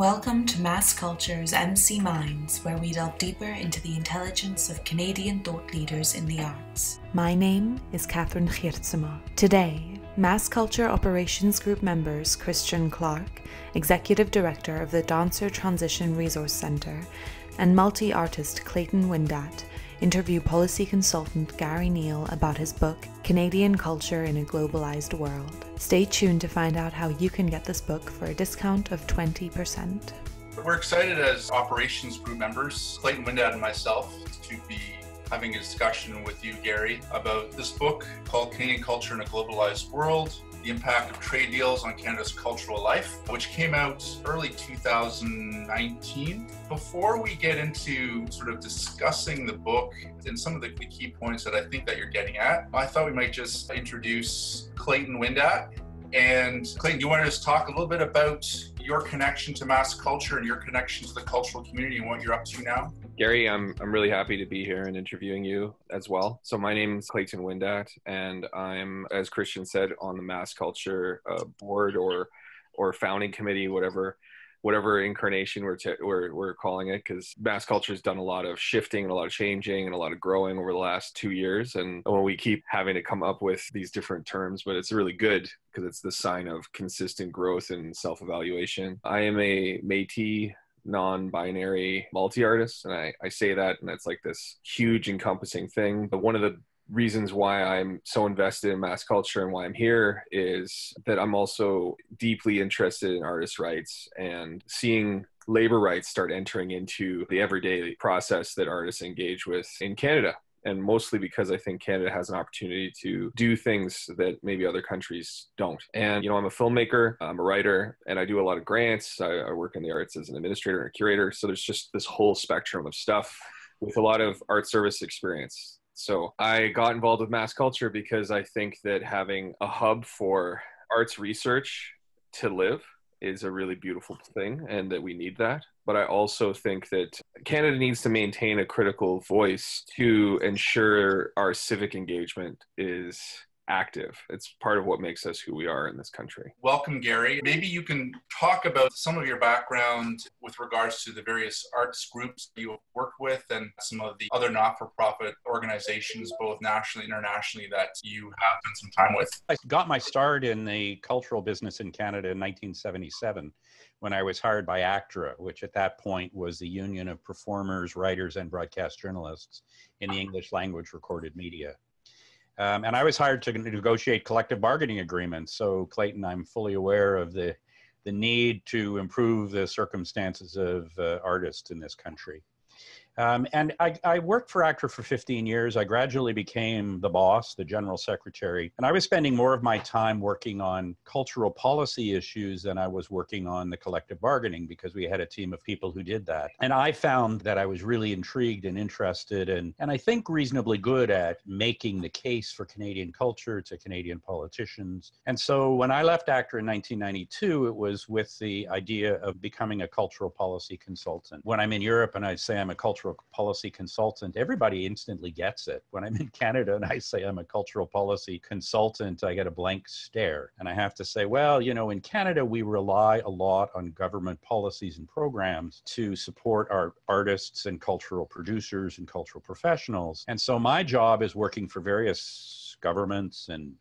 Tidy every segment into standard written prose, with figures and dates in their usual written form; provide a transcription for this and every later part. Welcome to Mass Culture's MC Minds, where we delve deeper into the intelligence of Canadian thought leaders in the arts. My name is Catherine Gheertsema. Today, Mass Culture Operations Group members Kristian Clarke, Executive Director of the Dancer Transition Resource Centre, and multi-artist Clayton Windatt interview policy consultant Garry Neil about his book, Canadian Culture in a Globalized World. Stay tuned to find out how you can get this book for a discount of 20%. We're excited as operations group members, Clayton Windatt and myself, to be having a discussion with you, Garry, about this book called Canadian Culture in a Globalized World, the impact of trade deals on Canada's cultural life, which came out early 2019. Before we get into sort of discussing the book and some of the key points that I think that you're getting at, I thought we might just introduce Clayton Windatt. And Clayton, you want to just talk a little bit about your connection to Mass Culture and your connection to the cultural community and what you're up to now? Garry, I'm really happy to be here and interviewing you as well. So my name is Clayton Windatt, and I'm, as Kristian said, on the Mass Culture board or founding committee, whatever incarnation we're calling it, because Mass Culture has done a lot of shifting and a lot of changing and a lot of growing over the last 2 years. And well, we keep having to come up with these different terms, but it's really good because it's the sign of consistent growth and self-evaluation. I am a Métis non-binary multi-artist, and I say that, and that's like this huge encompassing thing. But one of the reasons why I'm so invested in Mass Culture and why I'm here is that I'm also deeply interested in artists' rights and seeing labor rights start entering into the everyday process that artists engage with in Canada. And mostly because I think Canada has an opportunity to do things that maybe other countries don't. And, you know, I'm a filmmaker, I'm a writer, and I do a lot of grants. I work in the arts as an administrator and a curator. So there's just this whole spectrum of stuff with a lot of art service experience. So I got involved with Mass Culture because I think that having a hub for arts research to live is a really beautiful thing, and that we need that. But I also think that Canada needs to maintain a critical voice to ensure our civic engagement is active. It's part of what makes us who we are in this country. Welcome, Garry. Maybe you can talk about some of your background with regards to the various arts groups you work with and some of the other not-for-profit organizations, both nationally and internationally, that you have spent some time with. I got my start in the cultural business in Canada in 1977 when I was hired by ACTRA, which at that point was the Union of Performers, Writers, and Broadcast Journalists in the English language recorded media. And I was hired to negotiate collective bargaining agreements. So, Clayton, I'm fully aware of the need to improve the circumstances of artists in this country. And I worked for ACTRA for 15 years. I gradually became the boss, the general secretary. And I was spending more of my time working on cultural policy issues than I was working on the collective bargaining, because we had a team of people who did that. And I found that I was really intrigued and interested and I think reasonably good at making the case for Canadian culture to Canadian politicians. And so when I left ACTRA in 1992, it was with the idea of becoming a cultural policy consultant. When I'm in Europe and I say I'm a cultural policy consultant, everybody instantly gets it. When I'm in Canada and I say I'm a cultural policy consultant, I get a blank stare. And I have to say, well, you know, in Canada, we rely a lot on government policies and programs to support our artists and cultural producers and cultural professionals. And so my job is working for various governments and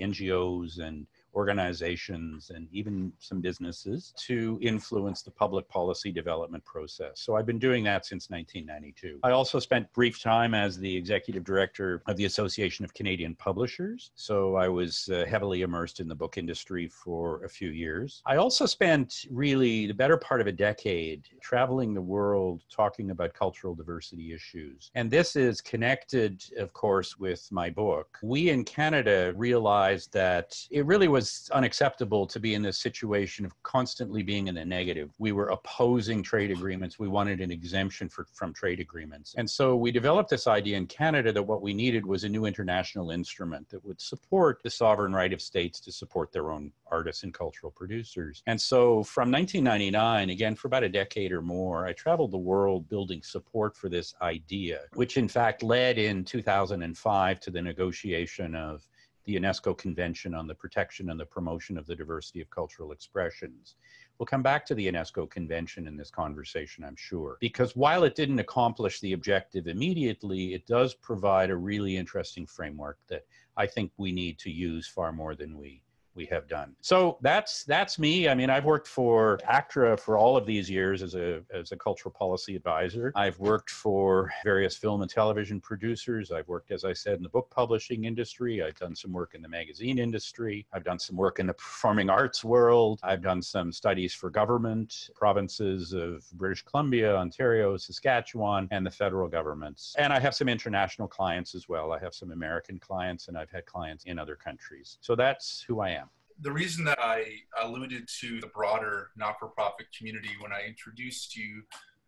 NGOs and organizations and even some businesses to influence the public policy development process. So I've been doing that since 1992. I also spent brief time as the executive director of the Association of Canadian Publishers. So I was heavily immersed in the book industry for a few years. I also spent really the better part of a decade traveling the world talking about cultural diversity issues. And this is connected, of course, with my book. We in Canada realized that it really was unacceptable to be in this situation of constantly being in the negative. We were opposing trade agreements. We wanted an exemption from trade agreements. And so we developed this idea in Canada that what we needed was a new international instrument that would support the sovereign right of states to support their own artists and cultural producers. And so from 1999, again, for about a decade or more, I traveled the world building support for this idea, which in fact led in 2005 to the negotiation of the UNESCO Convention on the Protection and the Promotion of the Diversity of Cultural Expressions, We'll come back to the UNESCO Convention in this conversation, I'm sure, because while it didn't accomplish the objective immediately, it does provide a really interesting framework that I think we need to use far more than we have done. So that's me. I mean, I've worked for ACTRA for all of these years as a cultural policy advisor. I've worked for various film and television producers. I've worked, as I said, in the book publishing industry. I've done some work in the magazine industry. I've done some work in the performing arts world. I've done some studies for government, provinces of British Columbia, Ontario, Saskatchewan, and the federal governments. And I have some international clients as well. I have some American clients, and I've had clients in other countries. So that's who I am. The reason that I alluded to the broader not-for-profit community when I introduced you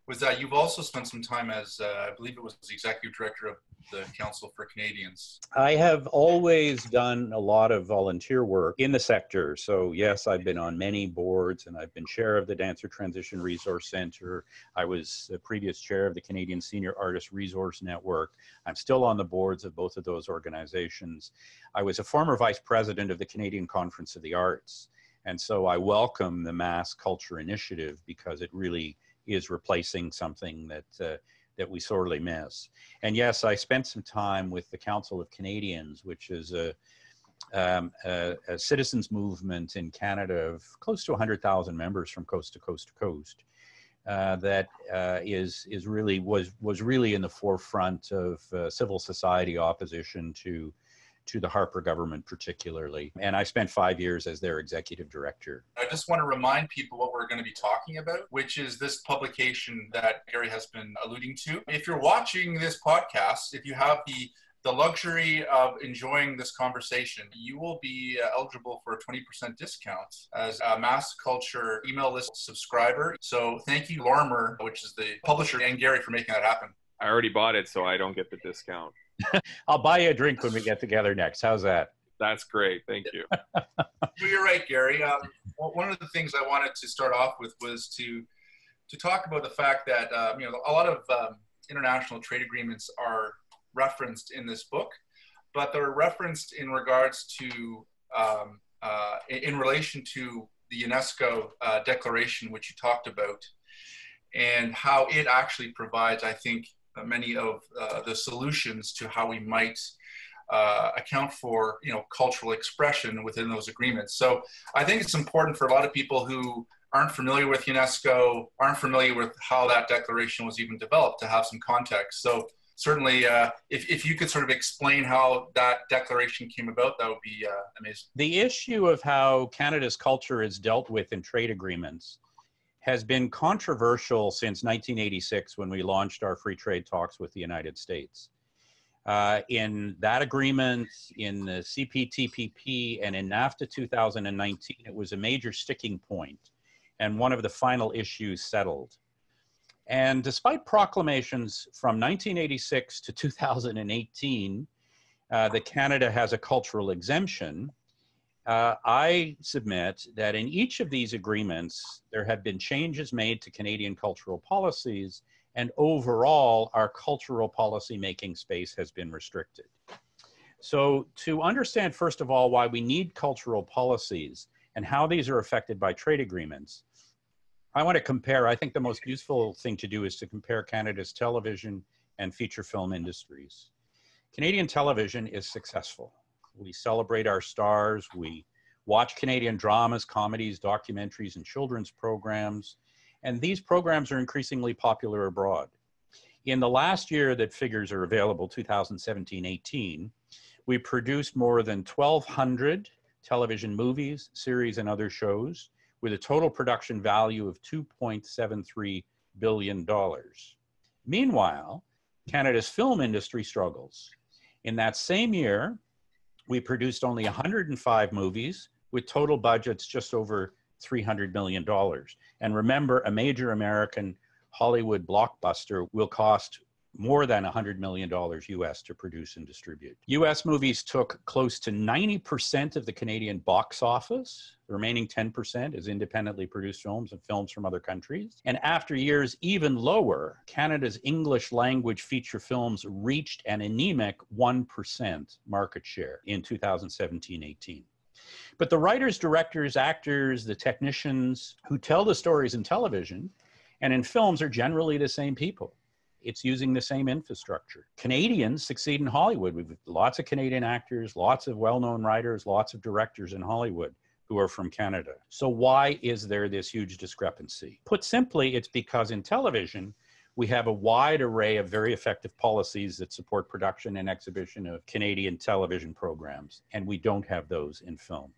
was that you've also spent some time as, I believe it was the executive director of the Council for Canadians. I have always done a lot of volunteer work in the sector. So yes, I've been on many boards and I've been chair of the Dancer Transition Resource Centre. I was the previous chair of the Canadian Senior Artist Resource Network. I'm still on the boards of both of those organizations. I was a former vice president of the Canadian Conference of the Arts. And so I welcome the Mass Culture initiative because it really is replacing something that that we sorely miss. And yes, I spent some time with the Council of Canadians, which is a citizens movement in Canada of close to 100,000 members from coast to coast to coast. That was really in the forefront of civil society opposition to the Harper government particularly. And I spent 5 years as their executive director. I just want to remind people what we're going to be talking about, which is this publication that Garry has been alluding to. If you're watching this podcast, if you have the luxury of enjoying this conversation, you will be eligible for a 20% discount as a Mass Culture email list subscriber. So thank you, Lorimer, which is the publisher, and Garry for making that happen. I already bought it, so I don't get the discount. I'll buy you a drink when we get together next. How's that? That's great. Thank you. You're right, Garry. One of the things I wanted to start off with was to talk about the fact that you know, a lot of international trade agreements are referenced in this book, but they're referenced in regards to in relation to the UNESCO declaration, which you talked about, and how it actually provides, I think, many of the solutions to how we might account for, you know, cultural expression within those agreements. So I think it's important for a lot of people who aren't familiar with UNESCO, aren't familiar with how that declaration was even developed, to have some context. So certainly, if you could sort of explain how that declaration came about, that would be amazing. The issue of how Canada's culture is dealt with in trade agreements has been controversial since 1986 when we launched our free trade talks with the United States. In that agreement, in the CPTPP and in NAFTA 2019, it was a major sticking point and one of the final issues settled. And despite proclamations from 1986 to 2018 that Canada has a cultural exemption, I submit that in each of these agreements, there have been changes made to Canadian cultural policies, and overall, our cultural policy-making space has been restricted. So to understand, first of all, why we need cultural policies and how these are affected by trade agreements, I want to compare. I think the most useful thing to do is to compare Canada's television and feature film industries. Canadian television is successful. We celebrate our stars, we watch Canadian dramas, comedies, documentaries, and children's programs, and these programs are increasingly popular abroad. In the last year that figures are available, 2017-18, we produced more than 1,200 television movies, series, and other shows with a total production value of $2.73 billion. Meanwhile, Canada's film industry struggles. In that same year, we produced only 105 movies with total budgets just over $300 million. And remember, a major American Hollywood blockbuster will cost more than $100 million US to produce and distribute. US movies took close to 90% of the Canadian box office. The remaining 10% is independently produced films and films from other countries. And after years even lower, Canada's English language feature films reached an anemic 1% market share in 2017-18. But the writers, directors, actors, the technicians who tell the stories in television and in films are generally the same people. It's using the same infrastructure. Canadians succeed in Hollywood. We've lots of Canadian actors, lots of well-known writers, lots of directors in Hollywood who are from Canada. So why is there this huge discrepancy? Put simply, it's because in television, we have a wide array of very effective policies that support production and exhibition of Canadian television programs, and we don't have those in film.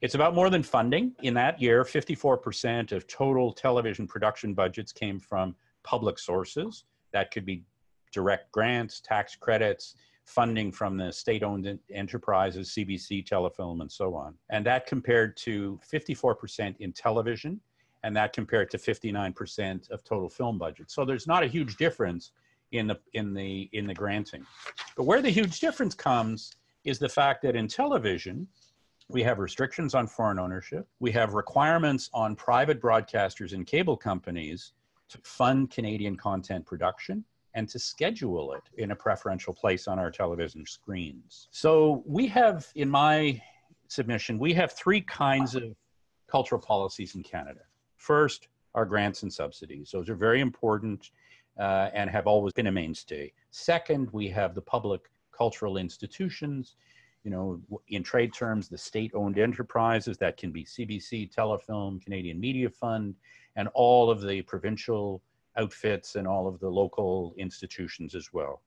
It's about more than funding. In that year, 54% of total television production budgets came from public sources. That could be direct grants, tax credits, funding from the state-owned enterprises, CBC, Telefilm, and so on. And that compared to 54% in television, and that compared to 59% of total film budget. So there's not a huge difference in the granting. But where the huge difference comes is the fact that in television, we have restrictions on foreign ownership. We have requirements on private broadcasters and cable companies to fund Canadian content production and to schedule it in a preferential place on our television screens. So we have, in my submission, we have three kinds of cultural policies in Canada. First, our grants and subsidies. Those are very important and have always been a mainstay. Second, we have the public cultural institutions, you know, in trade terms, the state-owned enterprises. That can be CBC, Telefilm, Canadian Media Fund, and all of the provincial outfits and all of the local institutions as well.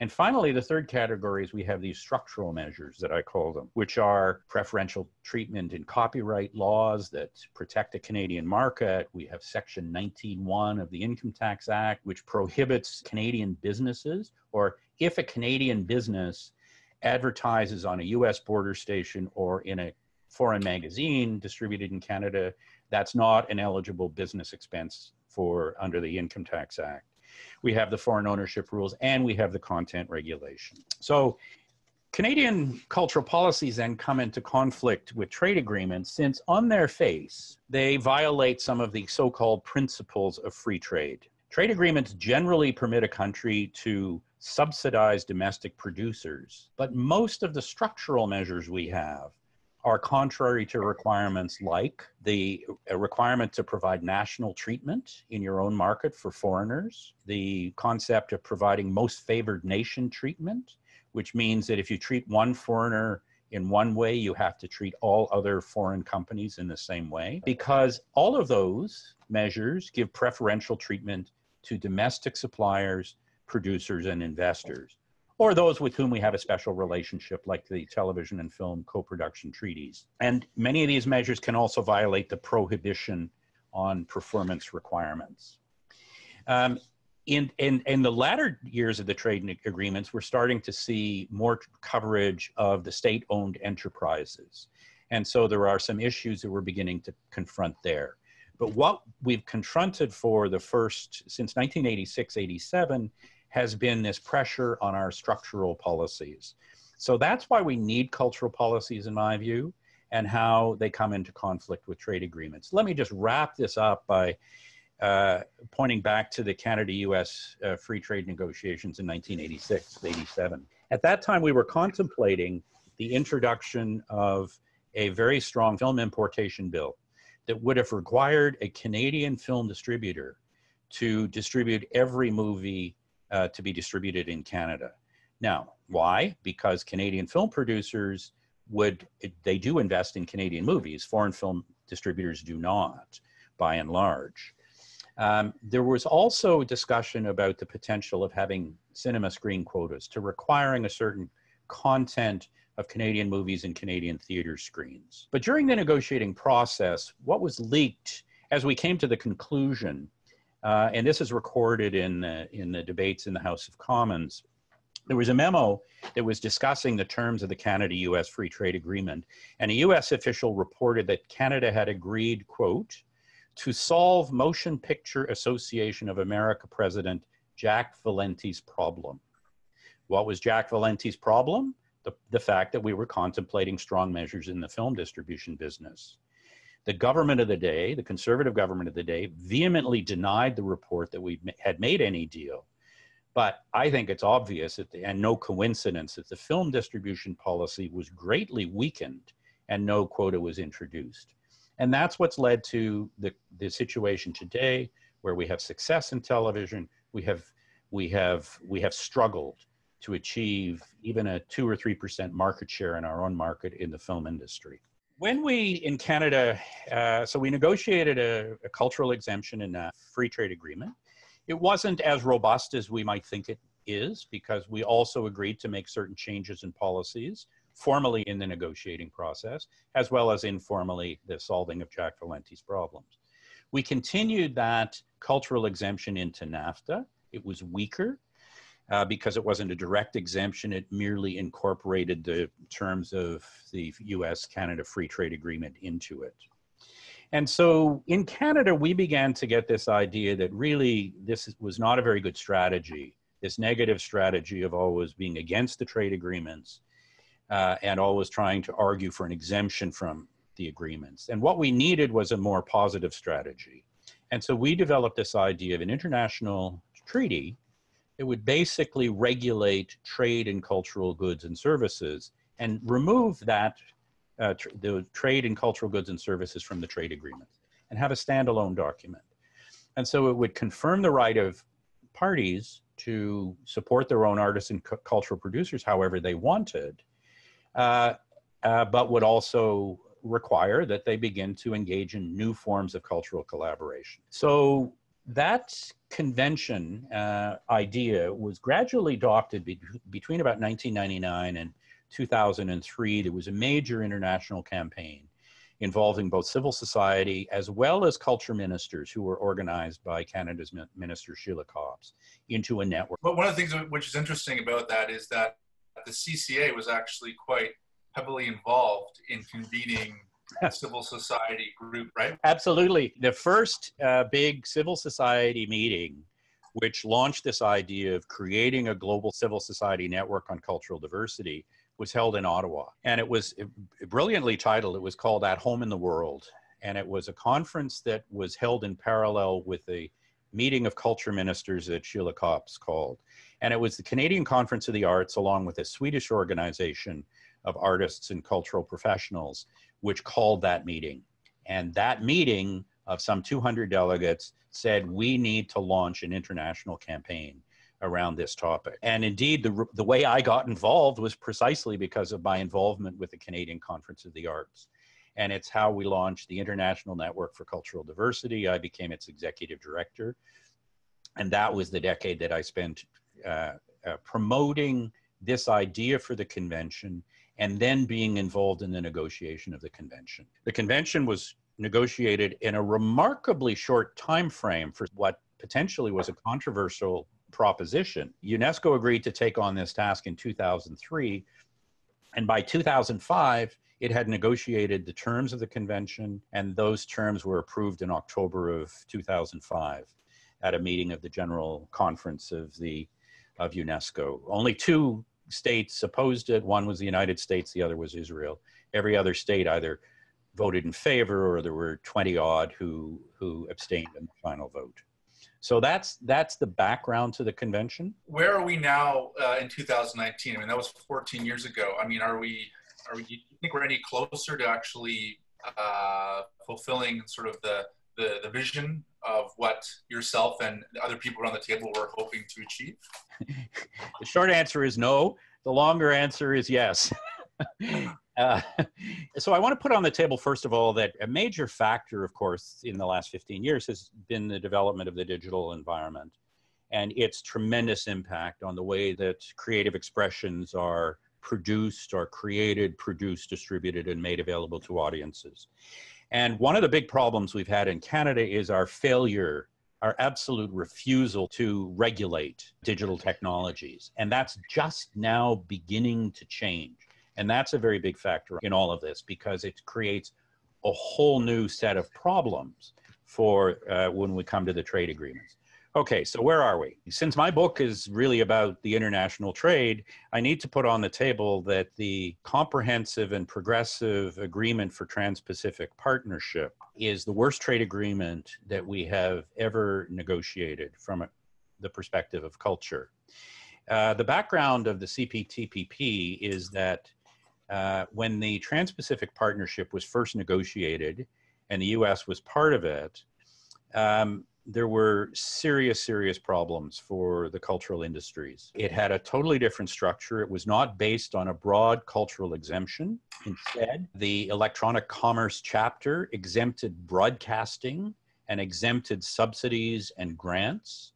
And finally, the third category is we have these structural measures that I call them, which are preferential treatment in copyright laws that protect the Canadian market. We have Section 19(1) of the Income Tax Act, which prohibits Canadian businesses, or if a Canadian business advertises on a US border station or in a foreign magazine distributed in Canada, that's not an eligible business expense for under the Income Tax Act. We have the foreign ownership rules, and we have the content regulation. So Canadian cultural policies then come into conflict with trade agreements, since on their face, they violate some of the so-called principles of free trade. Trade agreements generally permit a country to subsidize domestic producers, but most of the structural measures we have are contrary to requirements like the requirement to provide national treatment in your own market for foreigners, the concept of providing most favored nation treatment, which means that if you treat one foreigner in one way, you have to treat all other foreign companies in the same way, because all of those measures give preferential treatment to domestic suppliers, producers, and investors, or those with whom we have a special relationship, like the television and film co-production treaties. And many of these measures can also violate the prohibition on performance requirements. In the latter years of the trade agreements, we're starting to see more coverage of the state-owned enterprises. And so there are some issues that we're beginning to confront there. But what we've confronted for the first, since 1986-87, has been this pressure on our structural policies. So that's why we need cultural policies, in my view, and how they come into conflict with trade agreements. Let me just wrap this up by pointing back to the Canada-US free trade negotiations in 1986-87. At that time, we were contemplating the introduction of a very strong film importation bill that would have required a Canadian film distributor to distribute every movie to be distributed in Canada. Now, why? Because Canadian film producers they do invest in Canadian movies. Foreign film distributors do not, by and large. There was also discussion about the potential of having cinema screen quotas to requiring a certain content of Canadian movies in Canadian theater screens. But during the negotiating process, what was leaked as we came to the conclusion, and this is recorded in the debates in the House of Commons, there was a memo that was discussing the terms of the Canada-US Free Trade Agreement, and a US official reported that Canada had agreed, quote, to solve Motion Picture Association of America President Jack Valenti's problem. What was Jack Valenti's problem? The fact that we were contemplating strong measures in the film distribution business. The government of the day, the Conservative government of the day, vehemently denied the report that we had made any deal. But I think it's obvious, and no coincidence, that the film distribution policy was greatly weakened and no quota was introduced. And that's what's led to the situation today, where we have success in television, we have struggled to achieve even a 2 or 3% market share in our own market in the film industry. When we, in Canada, so we negotiated a cultural exemption in a free trade agreement. It wasn't as robust as we might think it is, because we also agreed to make certain changes in policies formally in the negotiating process, as well as informally the solving of Jack Valenti's problems. We continued that cultural exemption into NAFTA. It was weaker because it wasn't a direct exemption. It merely incorporated the terms of the US-Canada Free Trade Agreement into it. And so in Canada, we began to get this idea that really this was not a very good strategy, this negative strategy of always being against the trade agreements and always trying to argue for an exemption from the agreements. And what we needed was a more positive strategy. And so we developed this idea of an international treaty that would basically regulate trade in cultural goods and services and remove that the trade in cultural goods and services from the trade agreement and have a standalone document. And so it would confirm the right of parties to support their own artists and cultural producers however they wanted, but would also require that they begin to engage in new forms of cultural collaboration. So that convention idea was gradually adopted between about 1999 and 2003, there was a major international campaign involving both civil society as well as culture ministers who were organized by Canada's Minister Sheila Copps into a network. But one of the things which is interesting about that is that the CCA was actually quite heavily involved in convening a civil society group, right? Absolutely. The first big civil society meeting which launched this idea of creating a global civil society network on cultural diversity was held in Ottawa. And it was brilliantly titled, it was called At Home in the World. And it was a conference that was held in parallel with a meeting of culture ministers that Sheila Copps called. And it was the Canadian Conference of the Arts, along with a Swedish organization of artists and cultural professionals, which called that meeting. And that meeting of some 200 delegates said, we need to launch an international campaign around this topic. And indeed, the way I got involved was precisely because of my involvement with the Canadian Conference of the Arts. And it's how we launched the International Network for Cultural Diversity. I became its executive director. And that was the decade that I spent promoting this idea for the convention and then being involved in the negotiation of the convention. The convention was negotiated in a remarkably short time frame for what potentially was a controversial proposition. UNESCO agreed to take on this task in 2003, and by 2005, it had negotiated the terms of the convention, and those terms were approved in October of 2005 at a meeting of the General Conference of UNESCO. Only two states opposed it. One was the United States, the other was Israel. Every other state either voted in favor or there were 20 odd who abstained in the final vote. So that's the background to the convention. Where are we now in 2019? I mean, that was 14 years ago. I mean, do you think we're any closer to actually fulfilling sort of the vision of what yourself and other people around the table were hoping to achieve? The short answer is no. The longer answer is yes. So I want to put on the table, first of all, that a major factor, of course, in the last 15 years has been the development of the digital environment and its tremendous impact on the way that creative expressions are produced, are created, produced, distributed, and made available to audiences. And one of the big problems we've had in Canada is our failure, our absolute refusal to regulate digital technologies. And that's just now beginning to change. And that's a very big factor in all of this because it creates a whole new set of problems for when we come to the trade agreements. Okay, so where are we? Since my book is really about the international trade, I need to put on the table that the Comprehensive and Progressive Agreement for Trans-Pacific Partnership is the worst trade agreement that we have ever negotiated from the perspective of culture. The background of the CPTPP is that when the Trans-Pacific Partnership was first negotiated and the US was part of it, there were serious problems for the cultural industries. It had a totally different structure. It was not based on a broad cultural exemption. Instead, the electronic commerce chapter exempted broadcasting and exempted subsidies and grants,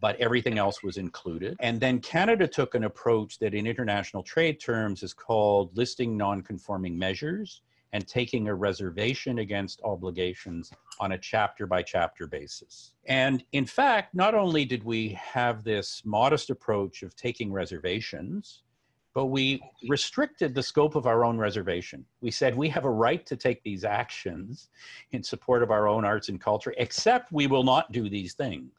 but everything else was included. And then Canada took an approach that in international trade terms is called listing non-conforming measures and taking a reservation against obligations on a chapter by chapter basis. And in fact, not only did we have this modest approach of taking reservations, but we restricted the scope of our own reservation. We said we have a right to take these actions in support of our own arts and culture, except we will not do these things.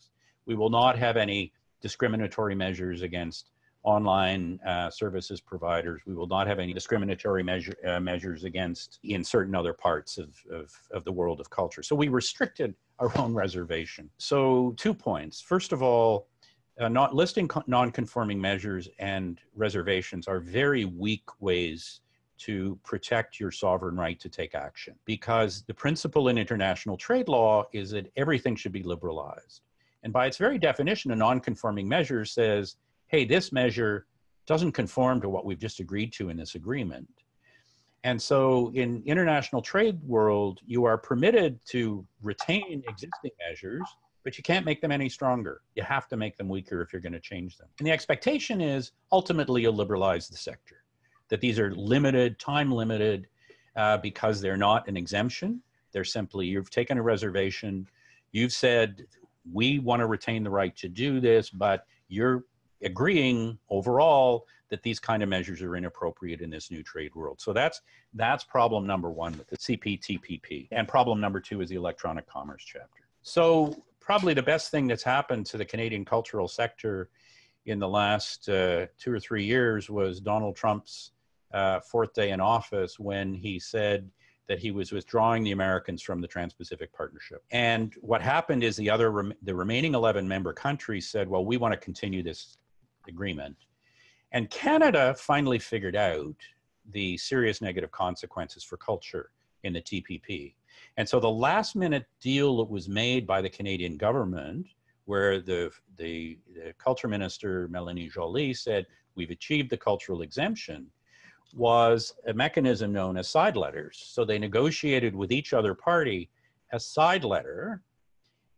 We will not have any discriminatory measures against online services providers. We will not have any discriminatory measures against in certain other parts of the world of culture. So we restricted our own reservation. So 2 points. First of all, not listing non-conforming measures and reservations are very weak ways to protect your sovereign right to take action, because the principle in international trade law is that everything should be liberalized. And by its very definition, a non-conforming measure says, hey, this measure doesn't conform to what we've just agreed to in this agreement. And so in international trade world, you are permitted to retain existing measures, but you can't make them any stronger. You have to make them weaker if you're going to change them. And the expectation is ultimately you'll liberalize the sector, that these are limited, time limited, because they're not an exemption. They're simply, you've taken a reservation. You've said, we want to retain the right to do this, but you're agreeing overall that these kind of measures are inappropriate in this new trade world. So that's problem number one with the CPTPP. And problem number two is the electronic commerce chapter. So probably the best thing that's happened to the Canadian cultural sector in the last 2 or 3 years was Donald Trump's fourth day in office, when he said that he was withdrawing the Americans from the Trans-Pacific Partnership. And what happened is the remaining 11 member countries said, well, we want to continue this agreement. And Canada finally figured out the serious negative consequences for culture in the TPP. And so the last minute deal that was made by the Canadian government, where the culture minister, Melanie Joly, said, we've achieved the cultural exemption, was a mechanism known as side letters. So they negotiated with each other party a side letter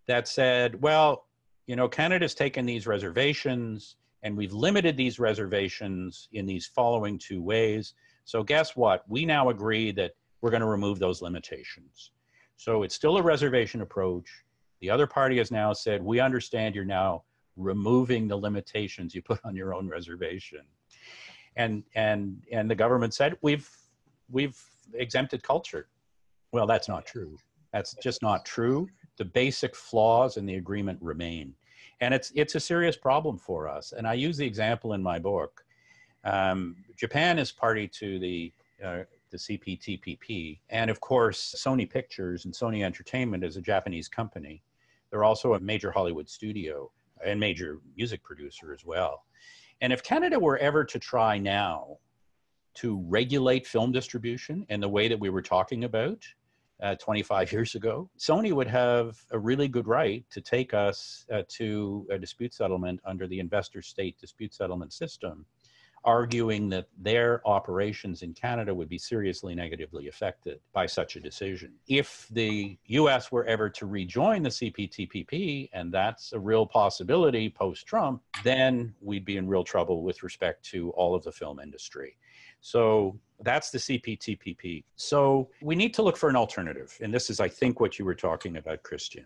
that said, well, you know, Canada's taken these reservations, and we've limited these reservations in these following two ways. So guess what? We now agree that we're going to remove those limitations. So it's still a reservation approach. The other party has now said, we understand you're now removing the limitations you put on your own reservation. And the government said, we've exempted culture. Well, that's not true. That's just not true. The basic flaws in the agreement remain. And it's a serious problem for us. And I use the example in my book. Japan is party to the CPTPP. And of course, Sony Pictures and Sony Entertainment is a Japanese company. They're also a major Hollywood studio and major music producer as well. And if Canada were ever to try now to regulate film distribution in the way that we were talking about 25 years ago, Sony would have a really good right to take us to a dispute settlement under the investor-state dispute settlement system, arguing that their operations in Canada would be seriously negatively affected by such a decision. If the US were ever to rejoin the CPTPP, and that's a real possibility post-Trump, then we'd be in real trouble with respect to all of the film industry. So that's the CPTPP. So we need to look for an alternative. And this is, I think, what you were talking about, Kristian.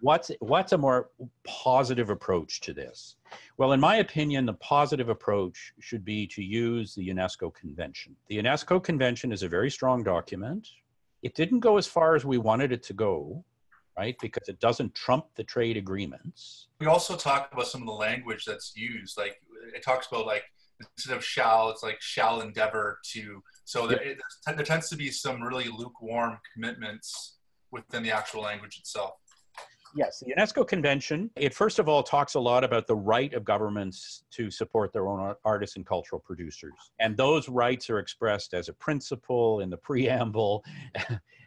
What's a more positive approach to this? Well, in my opinion, the positive approach should be to use the UNESCO Convention. The UNESCO Convention is a very strong document. It didn't go as far as we wanted it to go, right? Because it doesn't trump the trade agreements. We also talk about some of the language that's used. Like, it talks about, like, instead of shall, it's like shall endeavor to. So yep. there tends to be some really lukewarm commitments within the actual language itself. Yes, the UNESCO Convention, it first of all talks a lot about the right of governments to support their own artists and cultural producers. And those rights are expressed as a principle in the preamble,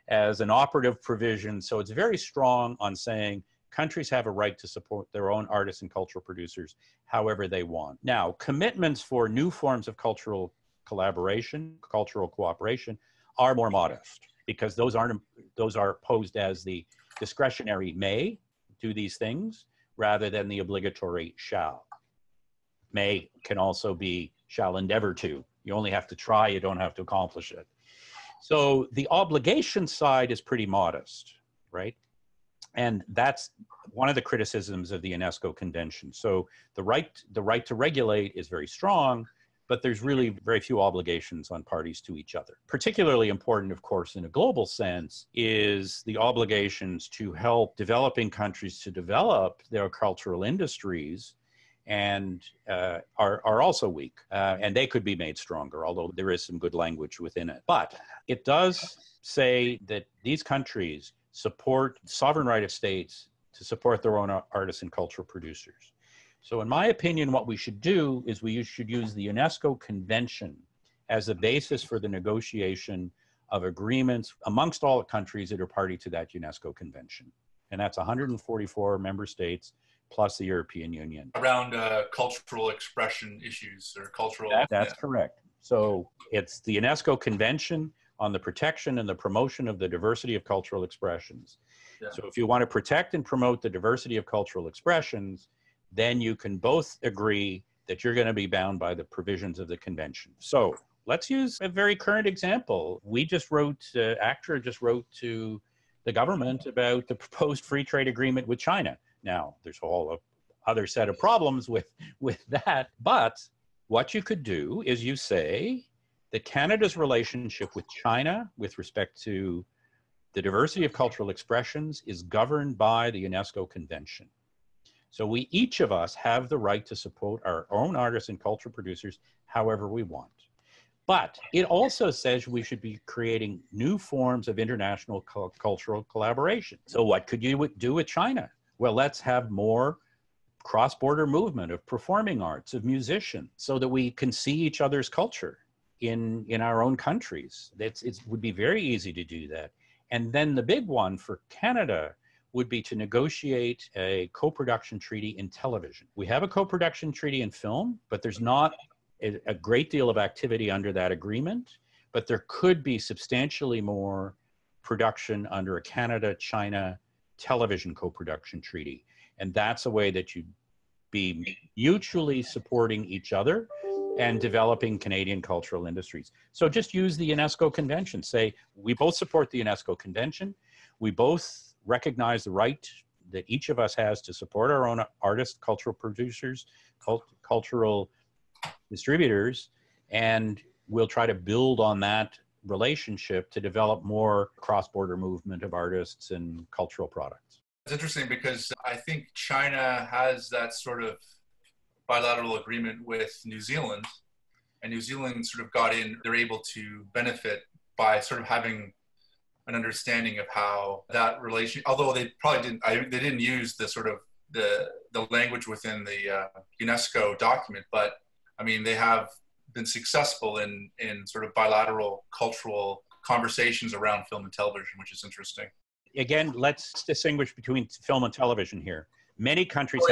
as an operative provision. So it's very strong on saying countries have a right to support their own artists and cultural producers however they want. Now, commitments for new forms of cultural collaboration, cultural cooperation, are more modest, because those are posed as the discretionary may do these things rather than the obligatory shall. May can also be shall endeavor to. You only have to try, you don't have to accomplish it. So the obligation side is pretty modest, right? And that's one of the criticisms of the UNESCO Convention. So the right to regulate is very strong, but there's really very few obligations on parties to each other. Particularly important, of course, in a global sense, is the obligations to help developing countries to develop their cultural industries, and are also weak. And they could be made stronger, although there is some good language within it. But it does say that these countries support sovereign right of states to support their own artists and cultural producers. So in my opinion, what we should do is we should use the UNESCO Convention as the basis for the negotiation of agreements amongst all countries that are party to that UNESCO Convention. And that's 144 member states plus the European Union. Around cultural expression issues or cultural... That's correct. So it's the UNESCO Convention on the protection and the promotion of the diversity of cultural expressions. Yeah. So if you want to protect and promote the diversity of cultural expressions, then you can both agree that you're going to be bound by the provisions of the convention. So let's use a very current example. We just wrote, ACTRA just wrote to the government about the proposed free trade agreement with China. Now, there's a whole other set of problems with that, but what you could do is you say that Canada's relationship with China with respect to the diversity of cultural expressions is governed by the UNESCO Convention. So we, each of us, have the right to support our own artists and cultural producers however we want. But it also says we should be creating new forms of international cultural collaboration. So what could you do with China? Well, let's have more cross-border movement of performing arts, of musicians, so that we can see each other's culture in our own countries. It would be very easy to do that. And then the big one for Canada would be to negotiate a co-production treaty in television. We have a co-production treaty in film, but there's not a great deal of activity under that agreement, but there could be substantially more production under a Canada-China television co-production treaty. And that's a way that you'd be mutually supporting each other and developing Canadian cultural industries. So just use the UNESCO Convention. Say, we both support the UNESCO Convention. We both recognize the right that each of us has to support our own artists, cultural producers, cultural distributors, and we'll try to build on that relationship to develop more cross-border movement of artists and cultural products. It's interesting because I think China has that sort of bilateral agreement with New Zealand, and New Zealand sort of got in, they're able to benefit by sort of having an understanding of how that relation, although they probably didn't, they didn't use the sort of the language within the UNESCO document, but I mean, they have been successful in sort of bilateral cultural conversations around film and television, which is interesting. Again, let's distinguish between film and television here. Many countries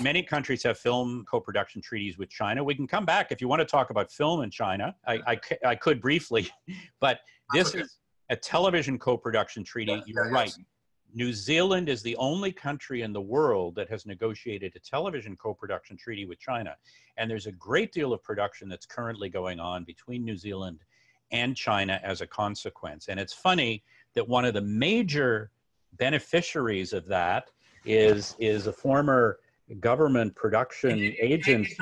Many countries have film co-production treaties with China. We can come back if you want to talk about film in China. I could briefly, but this is a television co-production treaty. Yeah, you're right. New Zealand is the only country in the world that has negotiated a television co-production treaty with China. And there's a great deal of production that's currently going on between New Zealand and China as a consequence. And it's funny that one of the major beneficiaries of that is a former government production agency.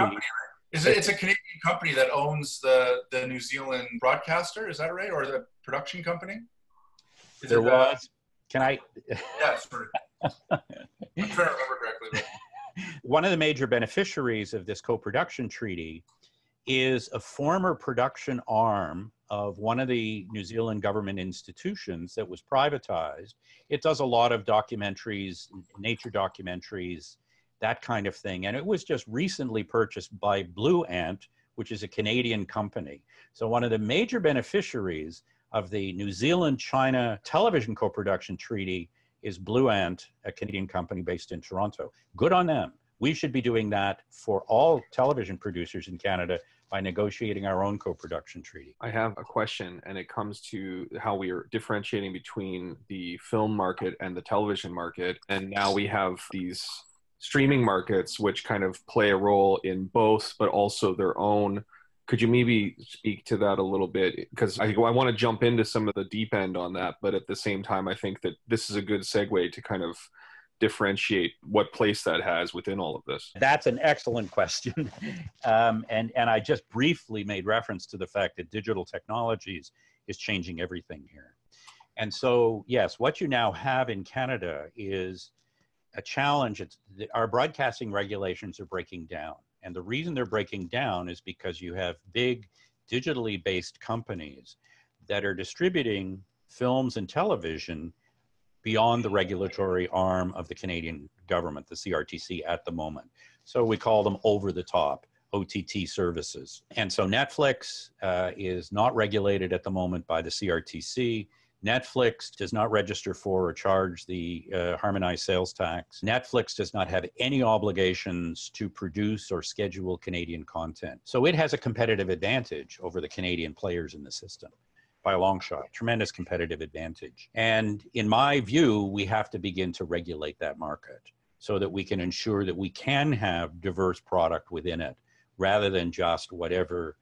It's a Canadian company that owns the New Zealand broadcaster, is that right? Or the production company? Yeah, sure. I'm trying to remember correctly. One of the major beneficiaries of this co-production treaty is a former production arm of one of the New Zealand government institutions that was privatized. It does a lot of documentaries, nature documentaries, that kind of thing. And it was just recently purchased by Blue Ant, which is a Canadian company. So one of the major beneficiaries of the New Zealand-China television co-production treaty is Blue Ant, a Canadian company based in Toronto. Good on them. We should be doing that for all television producers in Canada by negotiating our own co-production treaty. I have a question, and it comes to how we are differentiating between the film market and the television market. And now we have these streaming markets, which kind of play a role in both, but also their own. Could you maybe speak to that a little bit? Because I want to jump into some of the deep end on that, but at the same time, I think that this is a good segue to kind of differentiate what place that has within all of this. That's an excellent question. And I just briefly made reference to the fact that digital technologies is changing everything here. And so, yes, what you now have in Canada is a challenge. Our broadcasting regulations are breaking down. And the reason they're breaking down is because you have big digitally based companies that are distributing films and television beyond the regulatory arm of the Canadian government, the CRTC at the moment. So we call them over the top, OTT services. And so Netflix is not regulated at the moment by the CRTC. Netflix does not register for or charge the harmonized sales tax. Netflix does not have any obligations to produce or schedule Canadian content. So it has a competitive advantage over the Canadian players in the system by a long shot, tremendous competitive advantage. And in my view, we have to begin to regulate that market so that we can ensure that we can have diverse product within it rather than just whatever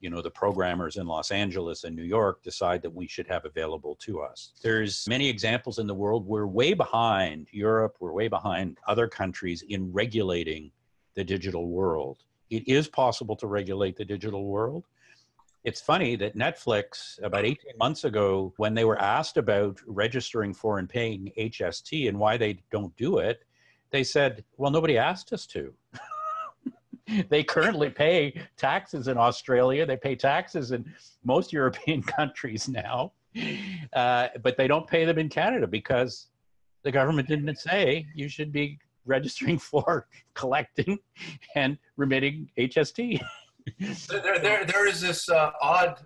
the programmers in Los Angeles and New York decide that we should have available to us. There's many examples in the world. We're way behind Europe, we're way behind other countries in regulating the digital world. It is possible to regulate the digital world. It's funny that Netflix, about 18 months ago, when they were asked about registering for and paying HST and why they don't do it, they said, well, nobody asked us to. They currently pay taxes in Australia. They pay taxes in most European countries now, but they don't pay them in Canada because the government didn't say you should be registering for, collecting, and remitting HST. There is this odd,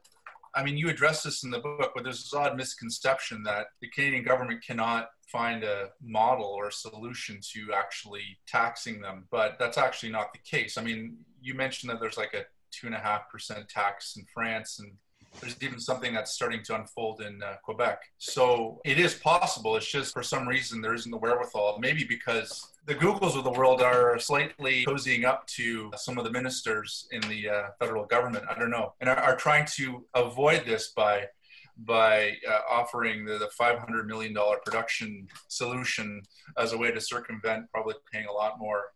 I mean, you address this in the book, but there's this odd misconception that the Canadian government cannot find a model or a solution to actually taxing them, but that's actually not the case. I mean, you mentioned that there's like a 2.5% tax in France, and there's even something that's starting to unfold in Quebec. So it is possible. It's just for some reason there isn't the wherewithal, maybe because the Googles of the world are slightly cozying up to some of the ministers in the federal government, I don't know, and are trying to avoid this by offering the $500 million production solution as a way to circumvent probably paying a lot more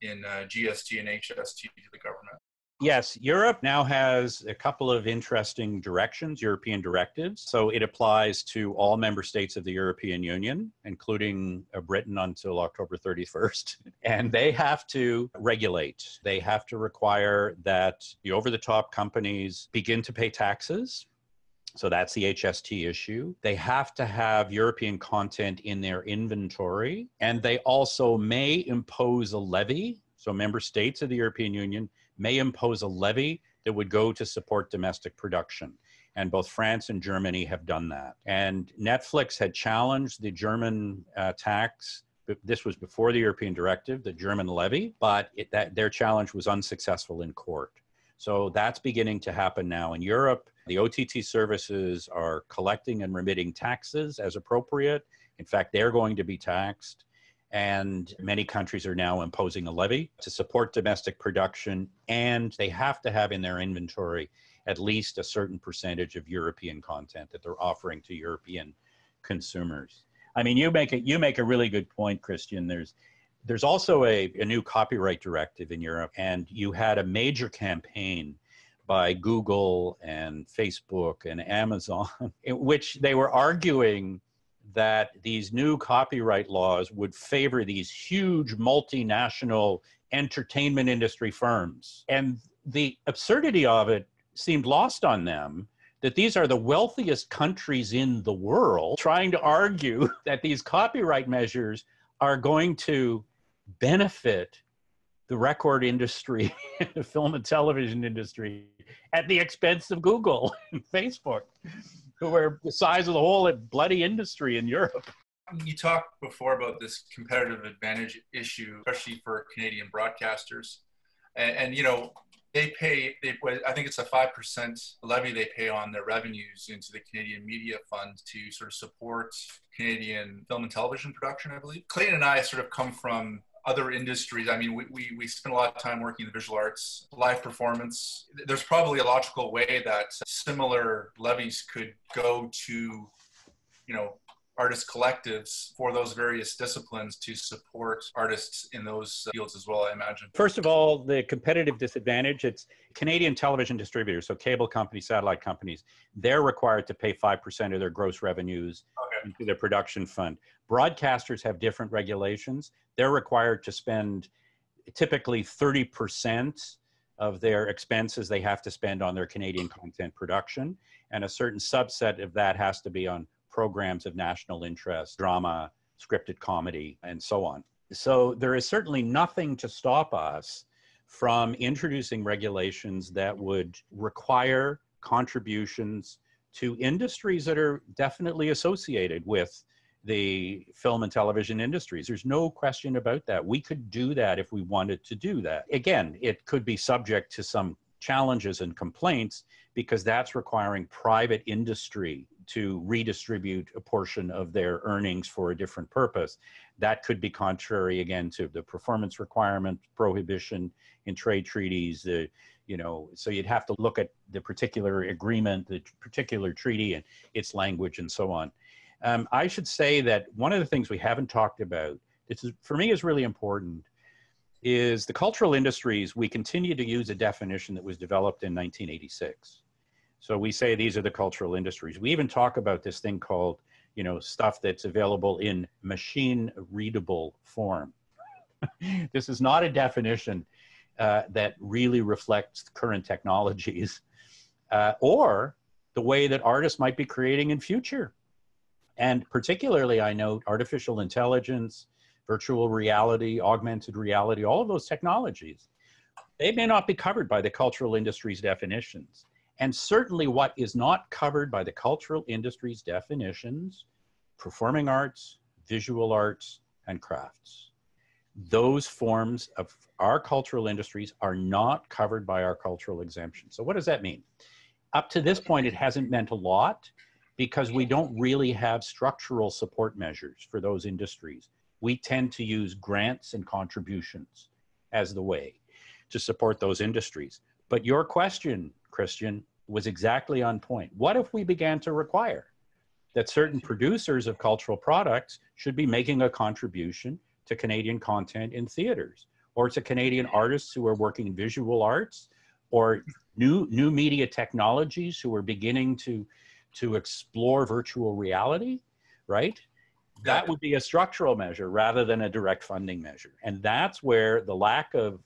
in GST and HST to the government. Yes, Europe now has a couple of interesting directions, European directives. So it applies to all member states of the European Union, including Britain until October 31st. And they have to regulate. They have to require that the over-the-top companies begin to pay taxes. So that's the HST issue. They have to have European content in their inventory, and they also may impose a levy. So member states of the European Union may impose a levy that would go to support domestic production. And both France and Germany have done that. And Netflix had challenged the German tax. This was before the European directive, the German levy, but their challenge was unsuccessful in court. So that's beginning to happen now in Europe. The OTT services are collecting and remitting taxes as appropriate. In fact, they're going to be taxed. And many countries are now imposing a levy to support domestic production. And they have to have in their inventory at least a certain percentage of European content that they're offering to European consumers. I mean, you make a really good point, Kristian. There's also a new copyright directive in Europe, and you had a major campaign by Google and Facebook and Amazon, in which they were arguing that these new copyright laws would favor these huge multinational entertainment industry firms. And the absurdity of it seemed lost on them, that these are the wealthiest countries in the world trying to argue that these copyright measures are going to benefit the record industry, the film and television industry, at the expense of Google and Facebook, who are the size of the whole bloody industry in Europe. You talked before about this competitive advantage issue, especially for Canadian broadcasters. And you know, they pay, I think it's a 5% levy they pay on their revenues into the Canadian Media Fund to sort of support Canadian film and television production, I believe. Clayton and I sort of come from other industries. I mean, we spend a lot of time working in the visual arts, live performance. There's probably a logical way that similar levies could go to, you know, artist collectives for those various disciplines to support artists in those fields as well, I imagine. First of all, the competitive disadvantage, it's Canadian television distributors, so cable companies, satellite companies, they're required to pay 5% of their gross revenues into their production fund. Broadcasters have different regulations. They're required to spend typically 30% of their expenses they have to spend on their Canadian content production, and a certain subset of that has to be on programs of national interest, drama, scripted comedy, and so on. So there is certainly nothing to stop us from introducing regulations that would require contributions to industries that are definitely associated with the film and television industries. There's no question about that. We could do that if we wanted to do that. Again, it could be subject to some challenges and complaints because that's requiring private industry to redistribute a portion of their earnings for a different purpose. That could be contrary, again, to the performance requirement prohibition in trade treaties, you know, so you'd have to look at the particular agreement, the particular treaty and its language and so on. I should say that one of the things we haven't talked about, this is, for me is really important, is the cultural industries, we continue to use a definition that was developed in 1986. So we say these are the cultural industries. We even talk about this thing called, you know, stuff that's available in machine-readable form. This is not a definition that really reflects current technologies or the way that artists might be creating in future. And particularly, I note artificial intelligence, virtual reality, augmented reality, all of those technologies, they may not be covered by the cultural industries definitions. And certainly what is not covered by the cultural industries definitions, performing arts, visual arts, and crafts. Those forms of our cultural industries are not covered by our cultural exemption. So what does that mean? Up to this point, it hasn't meant a lot because we don't really have structural support measures for those industries. We tend to use grants and contributions as the way to support those industries. But your question, Kristian, was exactly on point. What if we began to require that certain producers of cultural products should be making a contribution to Canadian content in theaters, or to Canadian artists who are working in visual arts, or new media technologies who are beginning to explore virtual reality, right? That would be a structural measure rather than a direct funding measure. And that's where the lack of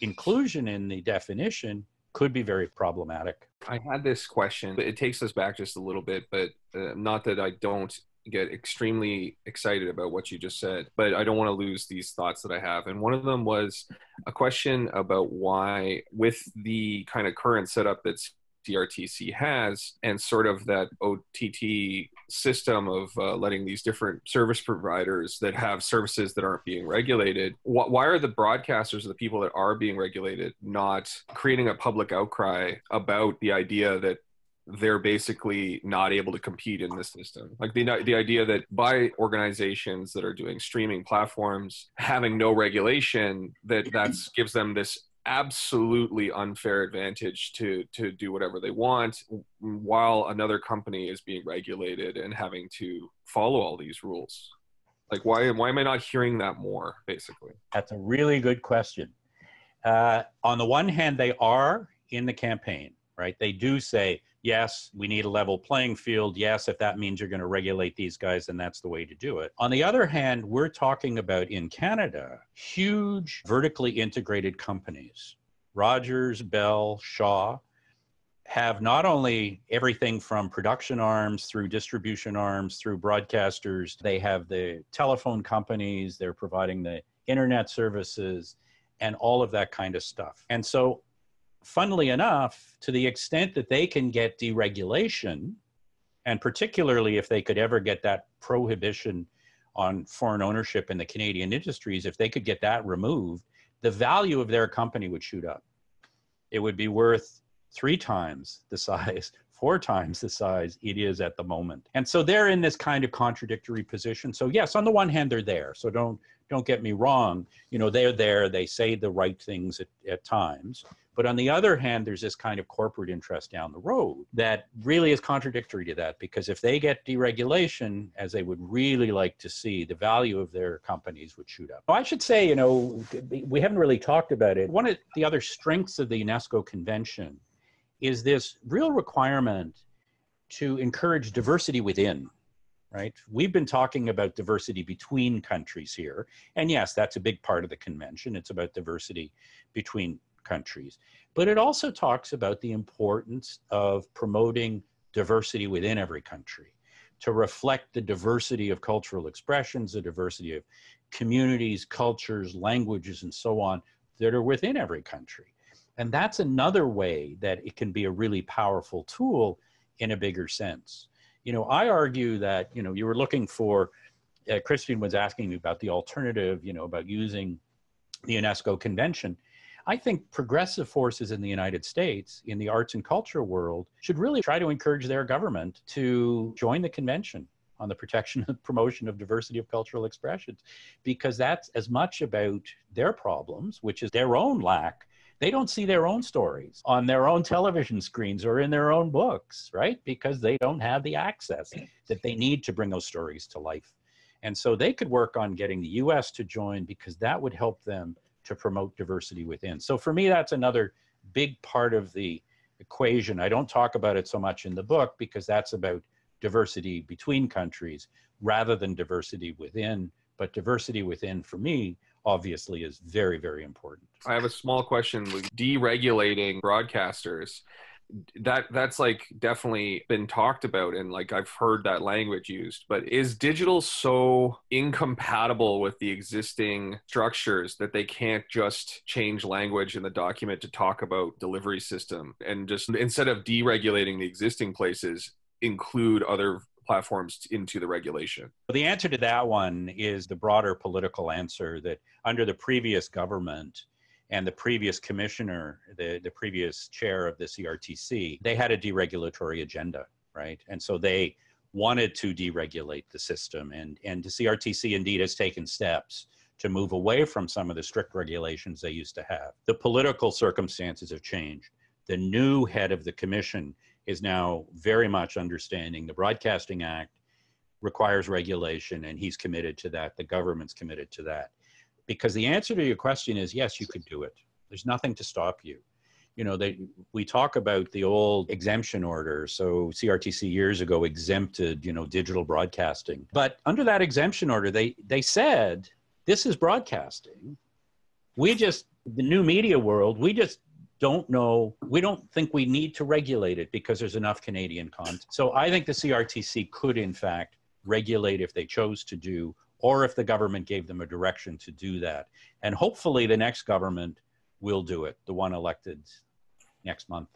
inclusion in the definition could be very problematic. I had this question. It takes us back just a little bit, but not that I don't get extremely excited about what you just said, but I don't want to lose these thoughts that I have. And one of them was a question about why, with the kind of current setup that CRTC has and sort of that OTT system of letting these different service providers that have services that aren't being regulated, why are the broadcasters or the people that are being regulated not creating a public outcry about the idea that they're basically not able to compete in this system? Like the idea that by organizations that are doing streaming platforms having no regulation, that's gives them this absolutely unfair advantage to do whatever they want while another company is being regulated and having to follow all these rules. Like why am I not hearing that more, basically? That's a really good question. On the one hand, they are in the campaign, right? They do say, yes, we need a level playing field. Yes, if that means you're going to regulate these guys, then that's the way to do it. On the other hand, we're talking about in Canada, huge vertically integrated companies Rogers, Bell, Shaw have not only everything from production arms through distribution arms through broadcasters, they have the telephone companies, they're providing the internet services and all of that kind of stuff. And so funnily enough, to the extent that they can get deregulation, and particularly if they could ever get that prohibition on foreign ownership in the Canadian industries, if they could get that removed, the value of their company would shoot up. It would be worth 3 times the size, 4 times the size it is at the moment. And so they're in this kind of contradictory position. So yes, on the one hand, they're there. So don't get me wrong. You know, they're there, they say the right things at times. But on the other hand, there's this kind of corporate interest down the road that really is contradictory to that, because if they get deregulation, as they would really like to see, the value of their companies would shoot up. Well, I should say, you know, we haven't really talked about it. One of the other strengths of the UNESCO Convention is this real requirement to encourage diversity within, right? We've been talking about diversity between countries here. And yes, that's a big part of the convention. It's about diversity between countries, but it also talks about the importance of promoting diversity within every country to reflect the diversity of cultural expressions, the diversity of communities, cultures, languages, and so on that are within every country. And that's another way that it can be a really powerful tool in a bigger sense. You know, I argue that, you know, you were looking for, Kristian was asking me about the alternative, you know, about using the UNESCO Convention. I think progressive forces in the United States, in the arts and culture world, should really try to encourage their government to join the Convention on the protection and promotion of diversity of cultural expressions, because that's as much about their problems, which is their own lack. They don't see their own stories on their own television screens or in their own books, right? Because they don't have the access that they need to bring those stories to life. And so they could work on getting the US to join, because that would help them to promote diversity within. So for me, that's another big part of the equation. I don't talk about it so much in the book, because that's about diversity between countries rather than diversity within. But diversity within, for me, obviously is very, very important. I have a small question with deregulating broadcasters. That's like definitely been talked about, and like I've heard that language used, but is digital so incompatible with the existing structures that they can't just change language in the document to talk about delivery system and just, instead of deregulating the existing places, include other platforms into the regulation? The answer to that one is the broader political answer that under the previous government and the previous commissioner, the previous chair of the CRTC, they had a deregulatory agenda, right? And so they wanted to deregulate the system. And the CRTC indeed has taken steps to move away from some of the strict regulations they used to have. The political circumstances have changed. The new head of the commission is now very much understanding the Broadcasting Act requires regulation, and he's committed to that. The government's committed to that. Because the answer to your question is, yes, you could do it. There's nothing to stop you. You know, we talk about the old exemption order. So CRTC years ago exempted, you know, digital broadcasting. But under that exemption order, they said, this is broadcasting. We just, the new media world, we just don't know, we don't think we need to regulate it because there's enough Canadian content. So I think the CRTC could, in fact, regulate if they chose to do, or if the government gave them a direction to do that. And hopefully the next government will do it, the one elected next month.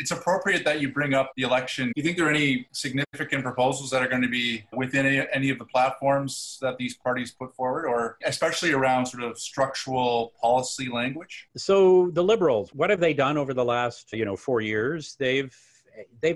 It's appropriate that you bring up the election. Do you think there are any significant proposals that are going to be within any of the platforms that these parties put forward, or especially around sort of structural policy language? So the Liberals, what have they done over the last, you know, 4 years? They've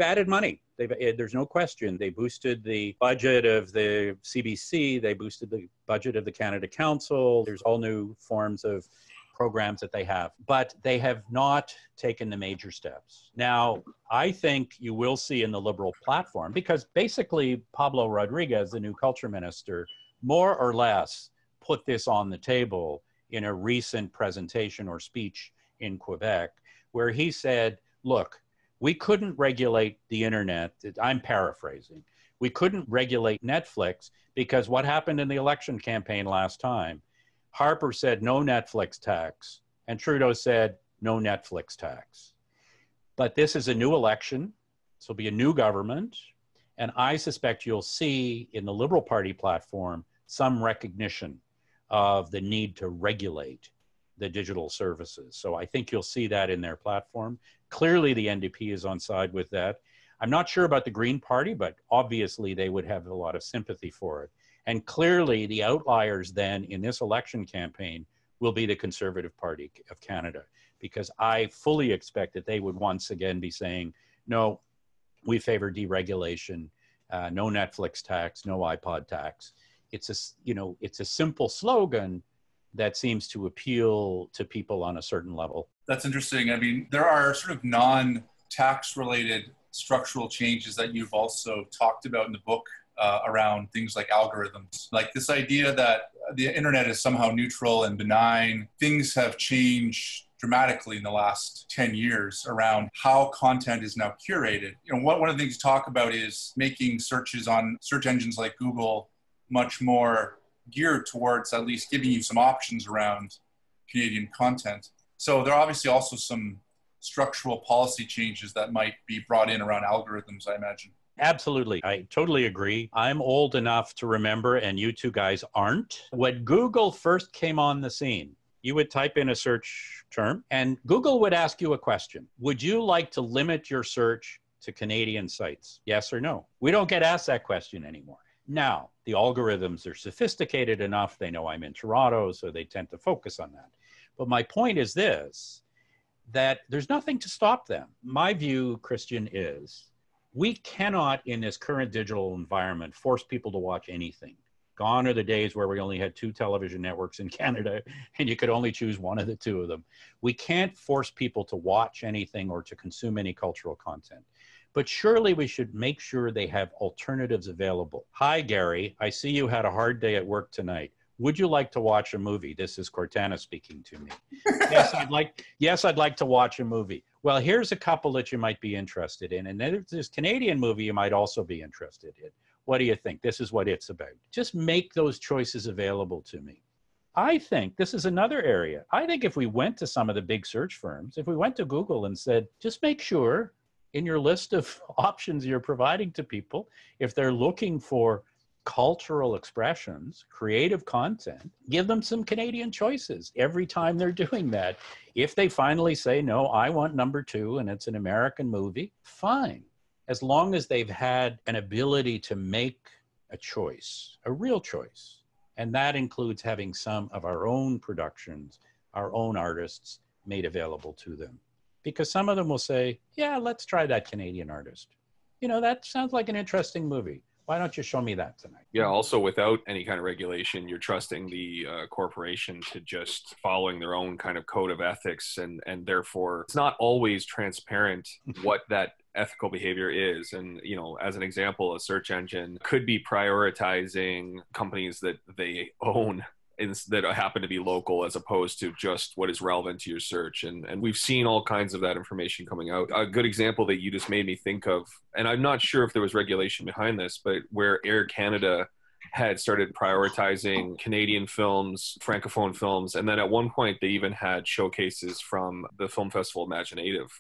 added money. There's no question. They boosted the budget of the CBC. They boosted the budget of the Canada Council. There's all new forms of programs that they have, but they have not taken the major steps. Now, I think you will see in the Liberal platform, because basically Pablo Rodriguez, the new culture minister, more or less put this on the table in a recent presentation or speech in Quebec, where he said, look, we couldn't regulate the internet. I'm paraphrasing. We couldn't regulate Netflix because what happened in the election campaign last time, Harper said no Netflix tax, and Trudeau said no Netflix tax. But this is a new election, so it'll be a new government, and I suspect you'll see in the Liberal Party platform some recognition of the need to regulate the digital services. So I think you'll see that in their platform. Clearly the NDP is on side with that. I'm not sure about the Green Party, but obviously they would have a lot of sympathy for it. And clearly the outliers then in this election campaign will be the Conservative Party of Canada, because I fully expect that they would once again be saying, no, we favor deregulation, no Netflix tax, no iPod tax. It's a, you know, it's a simple slogan that seems to appeal to people on a certain level. That's interesting. I mean, there are sort of non-tax related structural changes that you've also talked about in the book around things like algorithms. Like this idea that the internet is somehow neutral and benign. Things have changed dramatically in the last 10 years around how content is now curated. You know, one of the things to talk about is making searches on search engines like Google much more geared towards at least giving you some options around Canadian content. So there are obviously also some structural policy changes that might be brought in around algorithms, I imagine. Absolutely. I totally agree. I'm old enough to remember, and you two guys aren't. When Google first came on the scene, you would type in a search term, and Google would ask you a question. Would you like to limit your search to Canadian sites? Yes or no? We don't get asked that question anymore. Now, the algorithms are sophisticated enough. They know I'm in Toronto, so they tend to focus on that. But my point is this, that there's nothing to stop them. My view, Kristian, is we cannot, in this current digital environment, force people to watch anything. Gone are the days where we only had 2 television networks in Canada, and you could only choose one of the 2 of them. We can't force people to watch anything or to consume any cultural content. But surely we should make sure they have alternatives available. Hi, Gary. I see you had a hard day at work tonight. Would you like to watch a movie? This is Cortana speaking to me. Yes, I'd like to watch a movie. Well, here's a couple that you might be interested in. And then there's this Canadian movie you might also be interested in. What do you think? This is what it's about. Just make those choices available to me. I think this is another area. I think if we went to some of the big search firms, if we went to Google and said, just make sure in your list of options you're providing to people, if they're looking for cultural expressions, creative content, give them some Canadian choices every time they're doing that. If they finally say, no, I want number 2 and it's an American movie, fine. As long as they've had an ability to make a choice, a real choice. And that includes having some of our own productions, our own artists made available to them. Because some of them will say, yeah, let's try that Canadian artist. You know, that sounds like an interesting movie. Why don't you show me that tonight? Yeah, also without any kind of regulation, you're trusting the corporation to just following their own kind of code of ethics. And therefore, it's not always transparent what that ethical behavior is. And, you know, as an example, a search engine could be prioritizing companies that they own that happen to be local as opposed to just what is relevant to your search. And we've seen all kinds of that information coming out. A good example that you just made me think of, and I'm not sure if there was regulation behind this, but where Air Canada had started prioritizing Canadian films, Francophone films, and then at one point they even had showcases from the Film Festival Imaginative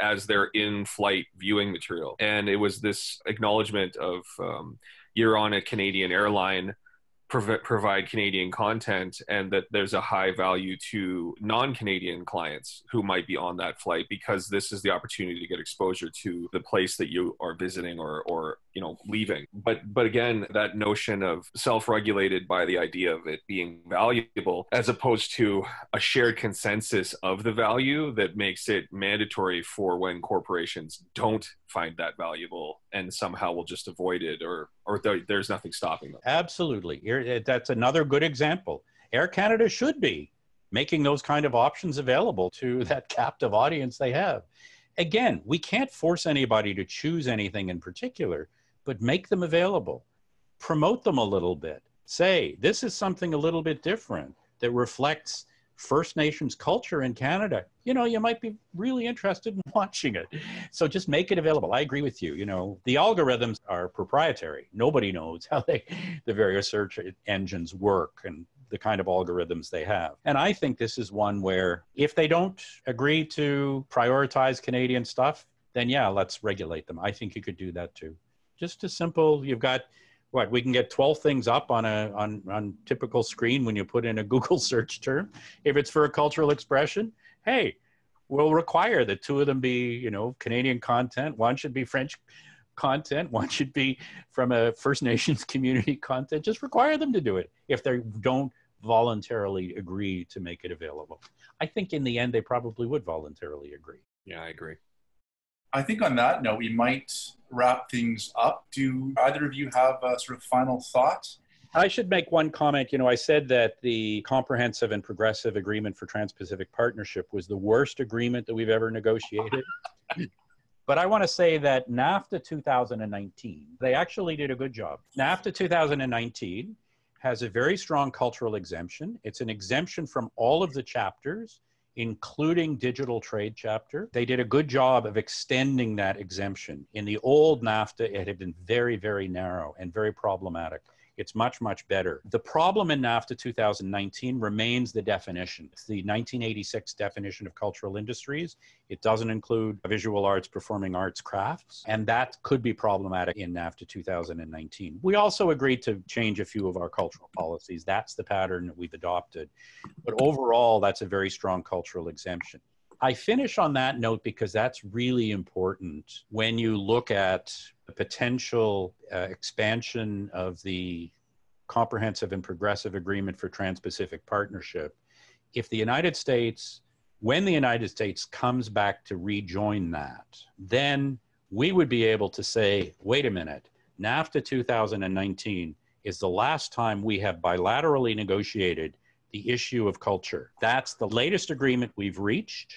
as their in-flight viewing material. And it was this acknowledgement of you're on a Canadian airline, provide Canadian content, and that there's a high value to non-Canadian clients who might be on that flight, because this is the opportunity to get exposure to the place that you are visiting or you know, leaving. But again, that notion of self-regulated by the idea of it being valuable, as opposed to a shared consensus of the value that makes it mandatory for when corporations don't find that valuable and somehow will just avoid it or there's nothing stopping them. Absolutely. That's another good example. Air Canada should be making those kind of options available to that captive audience they have. Again, we can't force anybody to choose anything in particular, but make them available. Promote them a little bit. Say, this is something a little bit different that reflects First Nations culture in Canada. You know, you might be really interested in watching it. So just make it available. I agree with you. You know, the algorithms are proprietary. Nobody knows how the various search engines work and the kind of algorithms they have. And I think this is one where if they don't agree to prioritize Canadian stuff, then yeah, let's regulate them. I think you could do that too. Just as simple, you've got, what, we can get 12 things up on a on typical screen when you put in a Google search term. If it's for a cultural expression, hey, we'll require that 2 of them be, you know, Canadian content. 1 should be French content. 1 should be from a First Nations community content. Just require them to do it if they don't voluntarily agree to make it available. I think in the end, they probably would voluntarily agree. Yeah, I agree. I think on that note, we might wrap things up. Do either of you have a sort of final thought? I should make one comment. You know, I said that the Comprehensive and Progressive Agreement for Trans-Pacific Partnership was the worst agreement that we've ever negotiated. But I want to say that NAFTA 2019, they actually did a good job. NAFTA 2019 has a very strong cultural exemption. It's an exemption from all of the chapters, including digital trade chapter. They did a good job of extending that exemption. In the old NAFTA, it had been very, very narrow and very problematic. It's much, much better. The problem in NAFTA 2019 remains the definition. It's the 1986 definition of cultural industries. It doesn't include visual arts, performing arts, crafts, and that could be problematic in NAFTA 2019. We also agreed to change a few of our cultural policies. That's the pattern that we've adopted. But overall, that's a very strong cultural exemption. I finish on that note because that's really important when you look at the potential expansion of the Comprehensive and Progressive Agreement for Trans-Pacific Partnership. If the United States, when the United States comes back to rejoin that, then we would be able to say, wait a minute, NAFTA 2019 is the last time we have bilaterally negotiated the issue of culture. That's the latest agreement we've reached.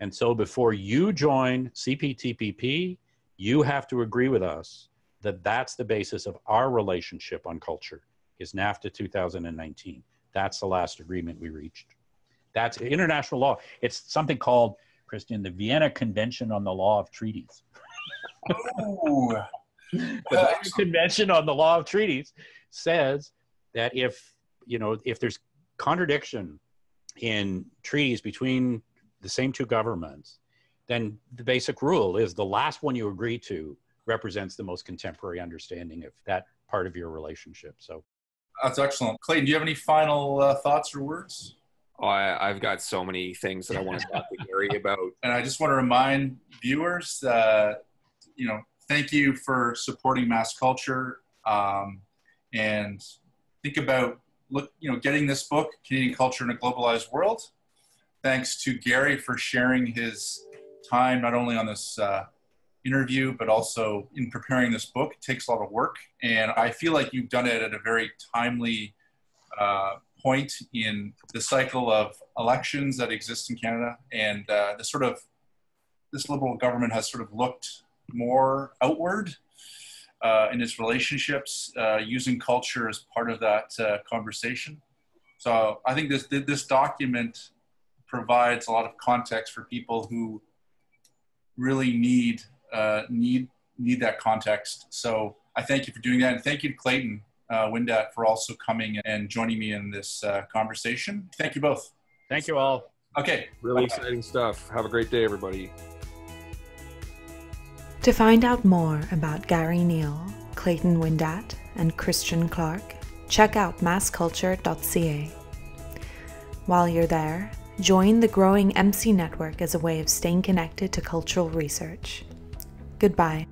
And so before you join CPTPP, you have to agree with us that that's the basis of our relationship on culture, is NAFTA 2019. That's the last agreement we reached. That's international law. It's something called, Kristian, the Vienna Convention on the Law of Treaties. Oh. The Vienna Convention on the Law of Treaties says that if, you know, if there's contradiction in treaties between the same two governments, then the basic rule is the last one you agree to represents the most contemporary understanding of that part of your relationship. So that's excellent. Clayton, do you have any final thoughts or words? Oh, I've got so many things that I want to talk to Garry about. And I just want to remind viewers, you know, thank you for supporting Mass Culture, and think about, look, you know, getting this book, Canadian Culture in a Globalized World. Thanks to Garry for sharing his time, not only on this interview, but also in preparing this book. It takes a lot of work, and I feel like you've done it at a very timely point in the cycle of elections that exist in Canada, and this Liberal government has sort of looked more outward in its relationships, using culture as part of that conversation. So I think this document provides a lot of context for people who really need that context. So I thank you for doing that, and thank you to Clayton Windatt for also coming and joining me in this conversation. Thank you both. Thank you all. Okay. Really exciting stuff. Have a great day, everybody. To find out more about Garry Neil, Clayton Windatt, and Kristian Clarke, check out massculture.ca. While you're there, join the growing MC network as a way of staying connected to cultural research. Goodbye.